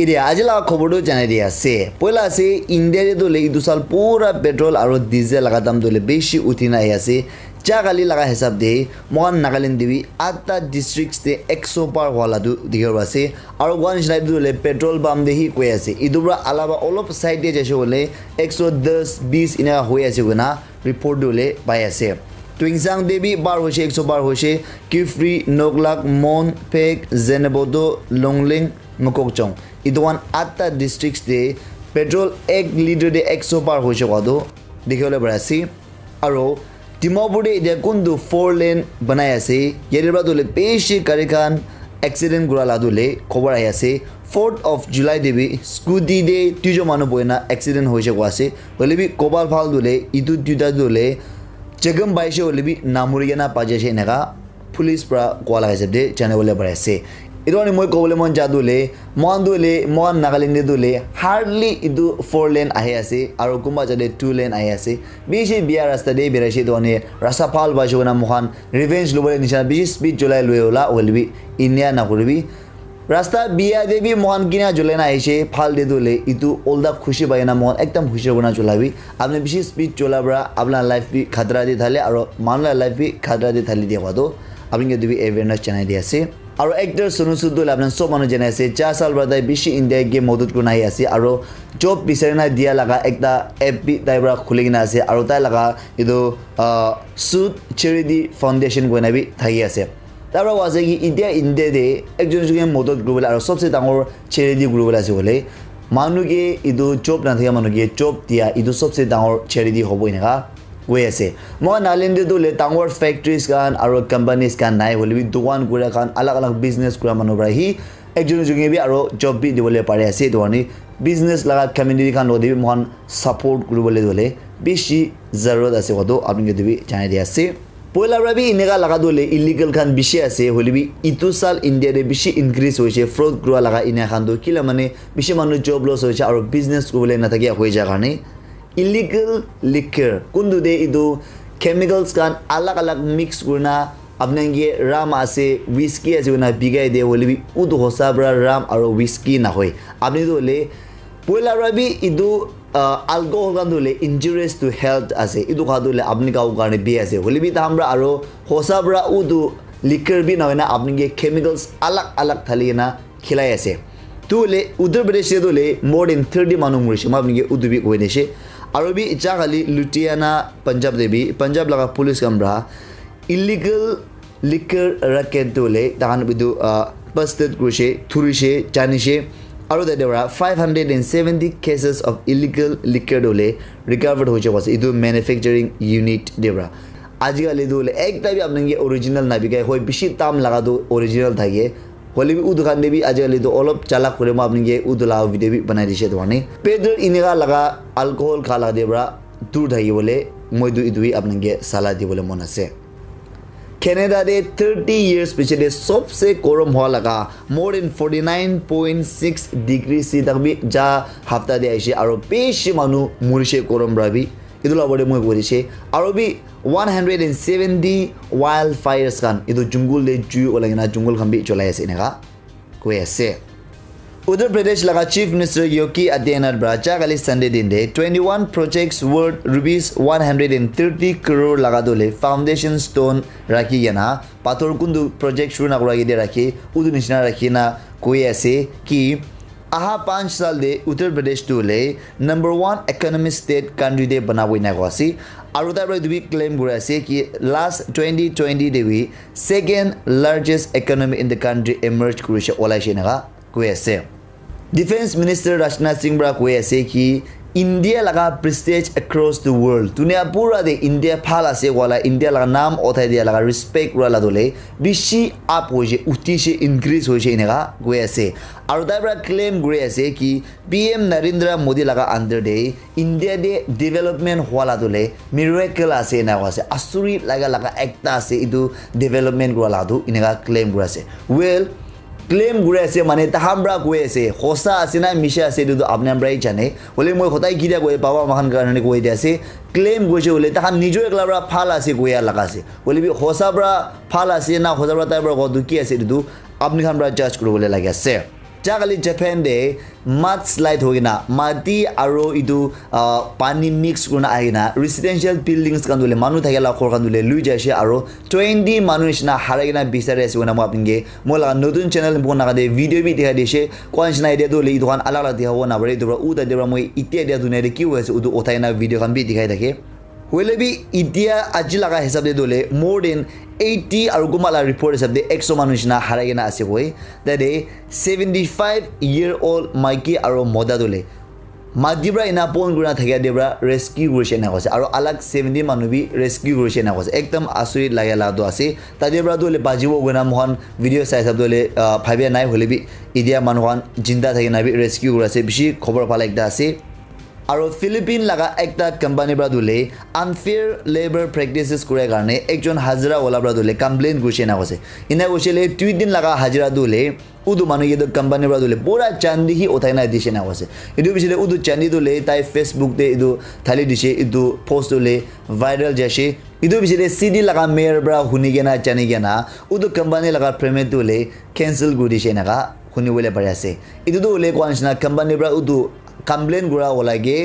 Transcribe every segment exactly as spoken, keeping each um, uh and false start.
इधे आज खबर जाना दिया से पैला से इंडिया दौले इ साल पूरा पेट्रोल और डिजेल लगा दाम दौले बेसि उठी ना चाकाली लगा हिसाब दे मोहन नागालैंड देवी आठटा डिस्ट्रिक्ट से एक सौ पार वाला देखा से और वाले पेट्रोल पाम दे ही क्या इधर अलावा अलग साइड जैसे बोले एक सौ दस बीस इना होना रिपोर्ट दौले पाई से तुंगसांग देवी बार हो एक सौ बार हो किफ्री नोकलाक मोन फेक जेनेबोदो लोंगलिंग मकोकचोंग इधर आठटा डिस्ट्रिक्ट से पेट्रोल एक लीटर दे एक सौ पार हो देखा पासी और डिमापुर इतना कौन तो फोर लेन बनाया से यार पेशी गाड़ी खान एक्सीडेंट गुराला दौले खबर आया से फोर्थ ऑफ जुलाई देवी स्कूटी दे तुझो मानु बना एक्सीडेंट होले भी कबाल फाल दौले इतु तुटा दौले जगम बाइसे होले भी नामुरिया ना पा जाए इनका पुलिस पर कवा लगा दे जाने वाले बढ़ाया से इतने मैं कबले मन जा दौले मोहन दौले मोहन नागालैंड दौले हार्डली इतु फोर लेन आए आसे और कौबा जाते टू लेन आए आसे बेसि बिया रास्ता दे बेरा इतने रास्ता फाल बाइसना मोहन रिवेंज लोबले निशाना बेस स्पीड जुलाई लोला भी इनिया ना भी रास्ता बिया दे भी मोहन किना जुलाई ना आई फाल दे दौले इतु ओल्दा खुशी पाएना मोहन एकदम खुशी होना चला भी आपने बेसि स्पीड चलाब्रा अपना लाइफ भी खतरा दी थाले और मानला लाइफ भी खतरा दी थाली देखा तो अपनी भी एवेयरनेस चैनल दिया से और एक्टर सोनू सूद दौले अपना सब मानु जाना से चार साल बड़ा बेसि इंडिया के मदद को नाई आसे और जॉब विचारना दिया लगा एक एप भी तैयार खुले ना आसे और तय लगा इधो सूद चैरिटी फाउंडेशन को ना भी थी आसे तब वाजे कि इतना इंडिया दे एकजुन मदद ग्रुप और सबसे डांगर चैरिटी ग्रुप आसे बोले मानु के इधो जॉब ना थका मानु के जॉब दिया इधो सबसे डांगर चैरिटी हम इनका वे ऐसे मोहन नागालैंड दौले टांगर फैक्ट्रीज कान और कंपनीज कान नाई होले भी दुकान गुरा खान अलग अलग बिजनेस गुरा मानोब्रा ही एकजुन जुगे भी और जॉब भी दौले पारे ऐसे दुआनी बिजनेस लगा कम्युनिटी खान भी मोहन सपोर्ट गुरुबले दौले बेसि जरूरत आसे कदो अपनी भी जाना दिया से पैलाब्रा भी इनका लगा दौले इलिगल खान बेसि आसे होले भी इतु साल इंडिया बेसि इनक्रीज होइसे फ्रॉड गुरा लगा इना खान दो किला माने बेसि मानु जॉब लॉस होइसे और बिजनेस गुरुबले ना थकिया हो जा कारणे इलीगल लिकर कुंदु दे इदु केमिकल्स कान अलग अलग मिक्स करना अपने ये राम आसे विस्की ऐसे ना बिगाई दे बोले भी उद होसाबरा राम और विस्की ना होए अपने तो ले पोला रबी इदु अल्कोहल कान दोले इंजरीज टू हेल्थ आसे इदु खा दोले अपने का उगाने बी ऐसे बोले भी ताम्रा और होसाबरा उदु लिकर भी ना होना अपने ये केमिकल्स अलग अलग थली ना खिलाए ऐसे तो ले उत्तर प्रदेश से तो ले मोर देन थर्टी मानु मुरीश मैं अपने उदु भी कोई नहीं और भी इच्छा खाली लुटियाना पंजाब दे भी पंजाब लगा पुलिस कमरा इलीगल लिकर रखे दौले तहान बिदु पस्तेट कुशे थुरीशे चानीशे और देवरा five hundred and seventy cases of illegal liquor दौले रिकवर्ड हो चुका है इधर मैन्युफैक्चरिंग यूनिट देवरा आजकल दौले एक भी अपने ये ओरिजिनल ना बिकाय हो बेसि दाम लगा दो ओरिजिनल था ये होली भी उदुकान दे भी आजकल तो अलग चालक खुले में अपने उदला वीडियो भी बनाई दी दुकान पेदर इनका लगा अल्कोहल खा लगा देवरा दूर थी बोले मईदू इदू अपने साला दी बोले मन से कैनेडा दे थर्टी इयर्स पीछे दे सबसे गरम हवा लगा more than forty nine point six degree C तक भी जा हफ्ता दे आई और बेसि मानु मुरीशे गरम रहा भी इधर बड़े मैं बोली और भी one hundred and seventy wildfires कान इधर जंगल दे जू ओलना जंगल खान भी चलाए इनका कोई से उत्तर प्रदेश लगा चीफ मिनिस्टर योगी आदित्यनाथ ब्राचा काली संडे दिन दे twenty one projects worth rupees one hundred and thirty crore लगा दौले फाउंडेशन स्टोन राखी या ना पाथर कुंदु प्रोजेक्ट शुरू ना राखी उदू निचना राखी ना कोई ऐसे कि आहा पाँच साल दे उत्तर प्रदेश दौले number one economic state country दे बना हुई और तभी क्लेम करासी कि लास्ट ट्वेंटी ट्वेंटी देवी second largest economy in the country emerge कर ओलाइसे कैसे डिफेंस मिनिस्टर राजनाथ सिंह कैसे कि इंडिया लगा प्रेस्टीज अक्रॉस द वर्ल्ड दुनिया पूरा दे इंडिया फाल आसे वाला इंडिया लगा नाम उठाई दिया लगा रिस्पेक्ट वाला दौले बेसि आप हो उठी से इनक्रीज हो इनका गई आसे और तब क्लेम गई आसे कि पीएम नरेंद्र मोदी लगा अंडर दे इंडिया दे डेवलपमेंट वाला दौले मिरेकल आसे इनका आसे आश्चर्य लगा लगा एकता आसे इदु डेवलपमेंट वाला दो इनका क्लेम गई आसे वेल क्लेम गुरा से माने तहामरा कोई से होसा आसेना मिशा से दो अपने हमराई जाने बोले मैं होता ही किया कोई बाबा महान करने कोई जैसे क्लेम गोजे बोले तहाम निजो एकलाबरा फाल आसे कोई लगा से बोले भी होसाबरा फाल आसे ना होसाबरा तबरा को दुखी ऐसे दो अपने हमरा जज करो बोले लगे से जागाली जापान दे मड स्लाइड होगेना माटी आरो इदु पानी मिक्स गुना आइना रेसिडेंशियल बिल्डिंग्स कांदुले मानु थागेला खोर कांदुले लुइ जाशे आरो ट्वेंटी मानुशना हारेगेना बिसारेस गुना मापिंगे मोला नोदुन चैनल बोना दे वीडियो भी दिखा देशे कोनसना आइडिया दोले इदुखान अलग दिया होना बरे दुरा उदा देबा मोय इते दे दुने रे किउ हेस उदु ओथायना वीडियो कान भी दिखाय थाके वेले भी इदिया आज लगा हिसाब दे दोले मोर देन eighty और गुमाला रिपोर्ट हिसाब दे one hundred मानुशना हारायना आसे होय दे seventy-five year old माइकी और मोदा दोले मादिब्रा इना पोन गुना थगिया देब्रा रेस्क्यू गुरसेना होसे और अलग seventy मानुबी रेस्क्यू गुरसेना होसे एकदम आश्चर्य लागला दो आसे तादेब्रा दोले बाजिबो गुना मोहन वीडियो साइज हिसाब दोले फाबिया नाय होले भी इदिया मानुहान जिंदा थगिना भी रेस्क्यू गुरासे बिसि खबर पाला एकदा आसे आरो फिलिपिन लगा एकटा कंपनी ब्रा दुले अनफेयर लेबर प्रैक्टिसेस करे कारणे एकजन हाजिरा वाला ब्रा दुले कंप्लेन गुसेना होसे इना गुसेले दुई दिन लगा हाजिरा दुले उदु मानु ये दो कंपनी ब्रा दुले पूरा चांदी ही ओथायना दिसेना होसे इदु बिसेले उदु चांदी दुले ताई फेसबुक दे इदु थाली दिसे इदु पोस्ट दुले वायरल जासे इदु बिसेले सीडी लगा मेयर ब्रा हुनिगेना चानिगेना उदु कंपनी लगा पेमेंट दुले कैंसिल गुदिसेना का हुनिवेले बरासे इदु दुले कोनसना कंपनी ब्रा उदु कंप्लेन गुरा वाला गे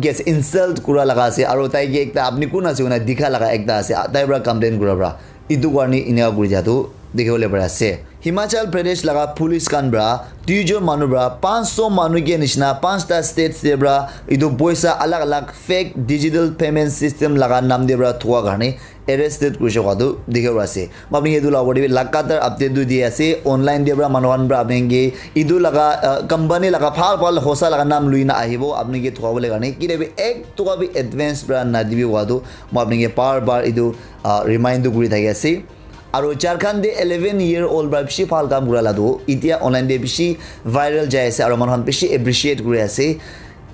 गेस इंसल्ट गुरा लगा से और ताई गे एकता आपनी कोना से उना दिखा लगा एकता से ताई बरा कंप्लेन गुरा बरा इदु गानी इना गुरी जातु देखोले बरा से हिमाचल प्रदेश लगा पुलिस कान बरा दुजो मानु बरा five hundred मानु गे निशना पांच ता स्टेट से बरा इदु बोइसा अलग अलग फेक डिजिटल पेमेंट सिस्टम लगा नाम दे बरा थुआ गाने एरेस्टेड कुछ वादो दिखे बरा से मापनी ये दुला बड़ी लगातार अपडेट दु दिया से ऑनलाइन दे बरा मानवान बरा आपनेंगे इदु लगा कंपनी लगा फाल फाल होसा लगा नाम लुइना आहिबो आपने के थुआ बोले गाने किरे भी एक तुका भी एडवांस बरा नदीबी वादो मापनी के बार बार इदु रिमाइंड गुरी था से और झारखंड दे eleven year old बा बिसि फाल काम गुरा लादो इतिया ऑनलाइन दे बिसि वायरल जायसे और मानहान बिसि एप्रिशिएट गुरे आसे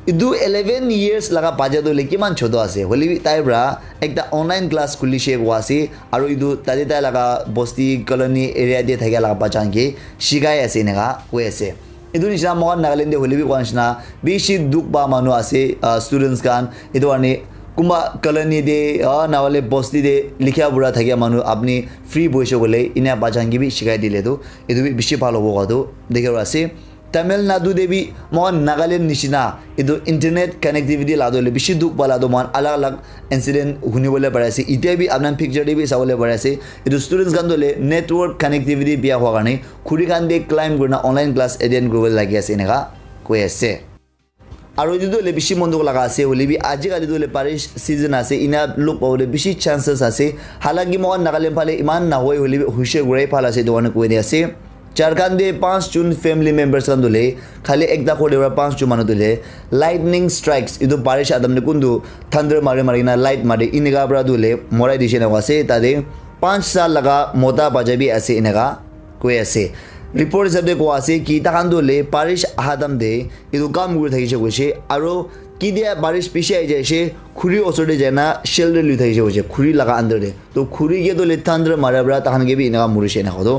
इदु eleven years लगा बाजा दोले किमान छोदो आसे होली ताइब्रा एकटा ऑनलाइन क्लास खुलिसे वासे और इदु तादे ता लगा बस्ती कॉलोनी एरिया दे थाया लगा बाचांगे सिगाय आसे नेगा होयसे इदु निशा मोहन नागालैंड दे होली कोनसना बिसि दुख बा मानु आसे स्टूडेंट्स कान इदुआनी कुम्बा कलनी दे और नावले बस्ती दे लिखा बुरा था क्या मानो आपने फ्री बोशो बोले इन्हें बाजांगी भी शिकायत दिले दो इधर भी विषय पालो होगा तो देखे वासे तमिलनाडु दे भी मान नागालैंड निशिना इधर इंटरनेट कनेक्टिविटी लादो ले विषय दुख बाला दो मान अलग अलग इंसिडेंट होने वाले पड़ा से इधर भी अपना पिक्चर दे भी सावले पड़ा से इधर स्टूडेंट्स कान दो ले नेटवर्क कनेक्टिविटी बिया हुआ करने खुदी कान दे क्लाइम करना ऑनलाइन क्लास एडियन ग्लोबल लग गया से इनका कोई ऐसे आरो जो दोले बिसि मंदुक लगा से होले भी आज गाली दोले पारिश सीजन आसे इना लोक पावले बिसि चांसेस आसे हालांकि मोहन नागालैंड फाले इमान ना होय होले हुशे गुराय फाला से दोन कोइ ने आसे झारखंड दे पांच जून फैमिली मेंबर्स कन दोले खाली एकदा कोडे पांच जून मानो दोले लाइटनिंग स्ट्राइक्स इदो बारिश आदम ने कुंदु थंडर मारे मारिना लाइट मारे इनेगा ब्रा दोले मोराय दिशे ने वासे तादे पांच साल लगा मोदा बाजाबी आसे इनेगा कोइ आसे रिपोर्ट हिसाब को आसे कि तकानदोले बारिश आहादम दे इदु काम गुर थाइसे गसे आरो कि दिया बारिश पिसे आइ जायसे खुरी ओसडे जाना शेल्डर लु थाइसे गसे खुरी लगा अंदर दे तो खुरी के दोले तंद्र माराब्रा तहान के भी इना मुरिसे ना होदो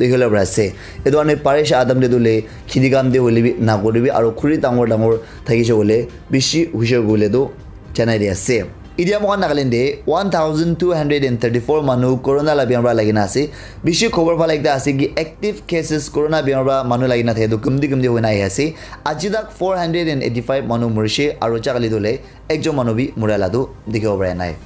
देखले ब्रासे एदोने बारिश आदम दे दोले खिदी काम दे होले भी ना गोरबी आरो खुरी तांगोर डांगोर थाइसे होले बिसि हुइसे गोले दो जानाय दे आसे इदिया मोहन नागालैंड दे one thousand two hundred thirty-four मानु कोरोना ला बेमार लागिना आसे बिसि खबर फाला एकदा आसे कि एक्टिव केसेस कोरोना बेमार मानु लागिना थे दो कमदी कमदी होना है आसे आजि तक four hundred eighty-five मानु मरिसे आरो चागली दोले एकजो मानु भी मुराला दो देखो बरे नाय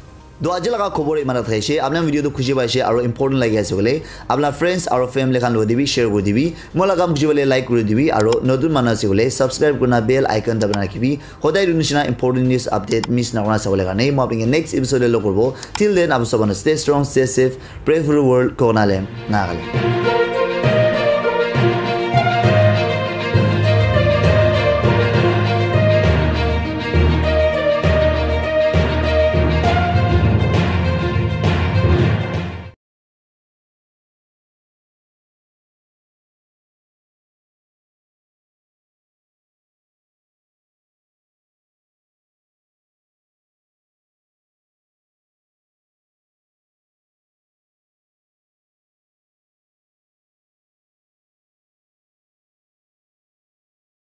दो आज लगा खबर इमान थाइसे आपना वीडियो तो खुशी पाइसे और इम्पोर्टेंट लागि आसे बोले आपना फ्रेंड्स और फैमिली खान लो दिबी शेयर कर दिबी मोला काम खुशी बोले लाइक कर दिबी और नतुन मानसे बोले सब्सक्राइब करना बेल आइकन दबाना किबी होदाय दुनिया इम्पोर्टेंट न्यूज़ अपडेट मिस ना करना सबले गाने मो आपके नेक्स्ट एपिसोड लो करबो टिल देन आप सब stay strong stay safe pray for the world कोनाले नागालैंड।